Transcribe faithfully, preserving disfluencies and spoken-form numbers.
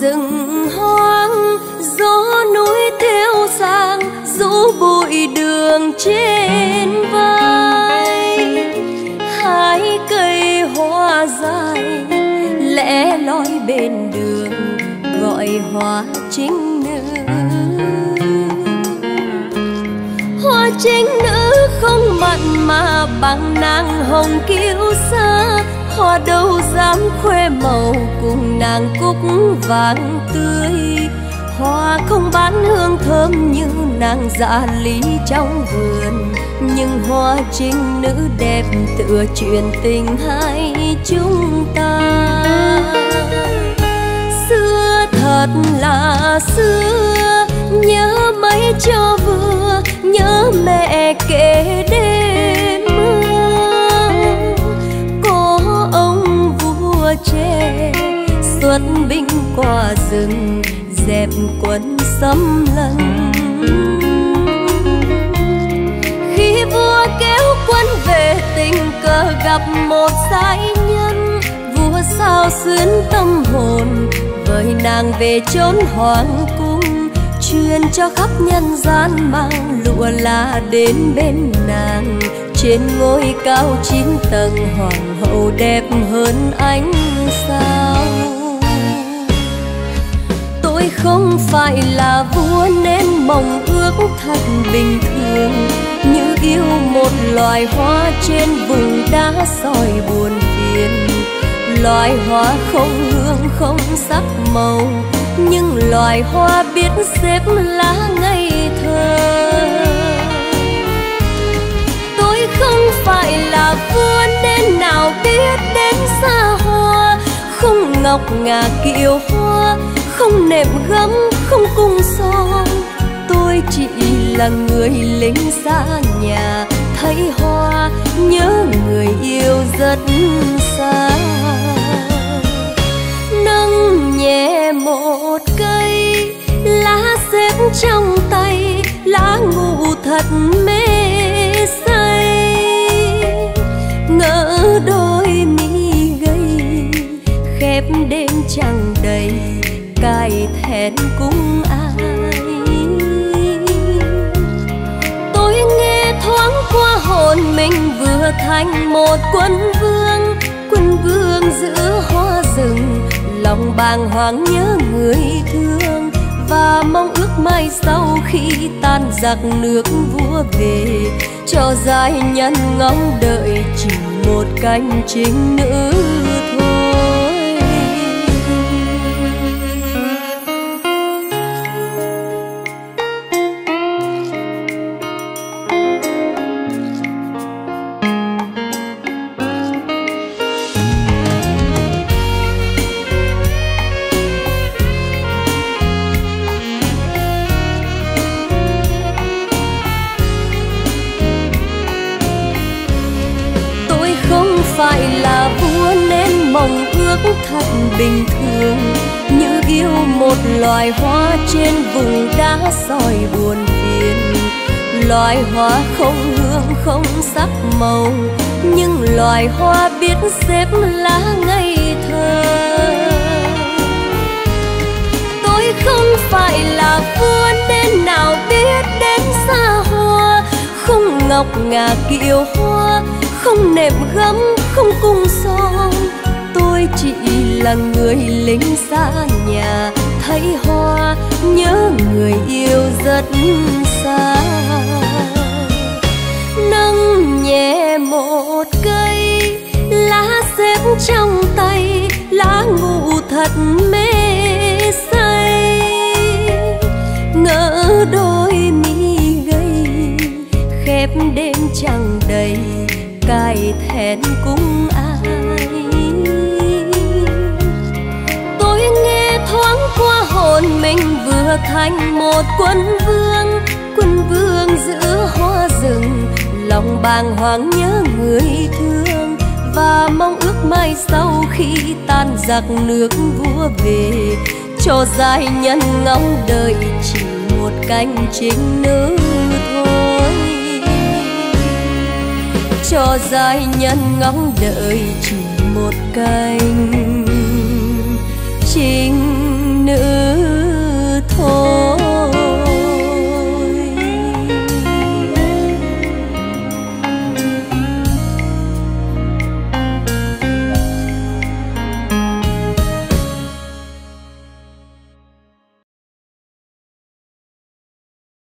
rừng hoang, gió núi theo sang rũ bụi đường trên vai. Hai cây hoa dài lẻ loi bên đường gọi hoa trinh nữ. Hoa trinh nữ không mặn mà bằng nàng hồng kiêu sa, hoa đâu dám khoe màu cùng nàng cúc vàng tươi. Hoa không bán hương thơm như nàng dạ lý trong vườn, nhưng hoa trinh nữ đẹp tựa chuyện tình hai chúng ta. Xưa thật là xưa, nhớ mấy cho vừa, nhớ mẹ kể đêm mưa. Có ông vua trẻ xuất binh qua rừng, dẹp quân xâm lăng. Khi vua kéo quân về tình cờ gặp một giai nhân, vua sao xuyến tâm hồn với nàng về chốn hoàng cung, truyền cho khắp nhân gian mang lụa là đến bên nàng. Trên ngôi cao chín tầng hoàng hậu đẹp hơn ánh sao. Tôi không phải là vua nên mong ước thật bình thường, như yêu một loài hoa trên vùng đá sỏi buồn phiền. Loài hoa không hương không sắc màu, nhưng loài hoa biết xếp lá ngây thơ. Tôi không phải là vua nên nào biết đến xa hoa, không ngọc ngà kiều hoa, không nệm gấm, không cung son. Tôi chỉ là người lính xa nhà, thấy hoa nhớ người yêu rất xa. Nâng nhẹ một cây lá xếp trong tay, lá ngủ thật mê say. Ngỡ đôi mi gầy khép đêm trăng đầy, cài thẹn cũng ai. Tôi nghe thoáng qua hồn mình vừa thành một quân vương, quân vương giữa hoa rừng, lòng bàng hoàng nhớ người thương. Và mong ước mai sau khi tan giặc nước vua về, cho giai nhân ngóng đợi chỉ một cánh trinh nữ. Phải là vua nên mong ước thật bình thường, như yêu một loài hoa trên vùng đá sỏi buồn phiền. Loài hoa không hương không sắc màu, nhưng loài hoa biết xếp lá ngây thơ. Tôi không phải là vua nên nào biết đến xa hoa, không ngọc ngà kiều hoa, không nệm gấm, không cung son. Tôi chỉ là người lính xa nhà, thấy hoa nhớ người yêu rất xa. Nâng nhẹ một cây lá xếp trong tay, lá ngủ thật mê say. Ngỡ đôi mi gầy khép đêm trăng đầy, cài thẹn cũng ai. Tôi nghe thoáng qua hồn mình vừa thành một quân vương, quân vương giữa hoa rừng, lòng bàng hoàng nhớ người thương. Và mong ước mai sau khi tan giặc nước vua về, cho giai nhân ngóng đợi chỉ một cánh trinh nữ. Cho giai nhân ngóng đợi chỉ một cánh trinh.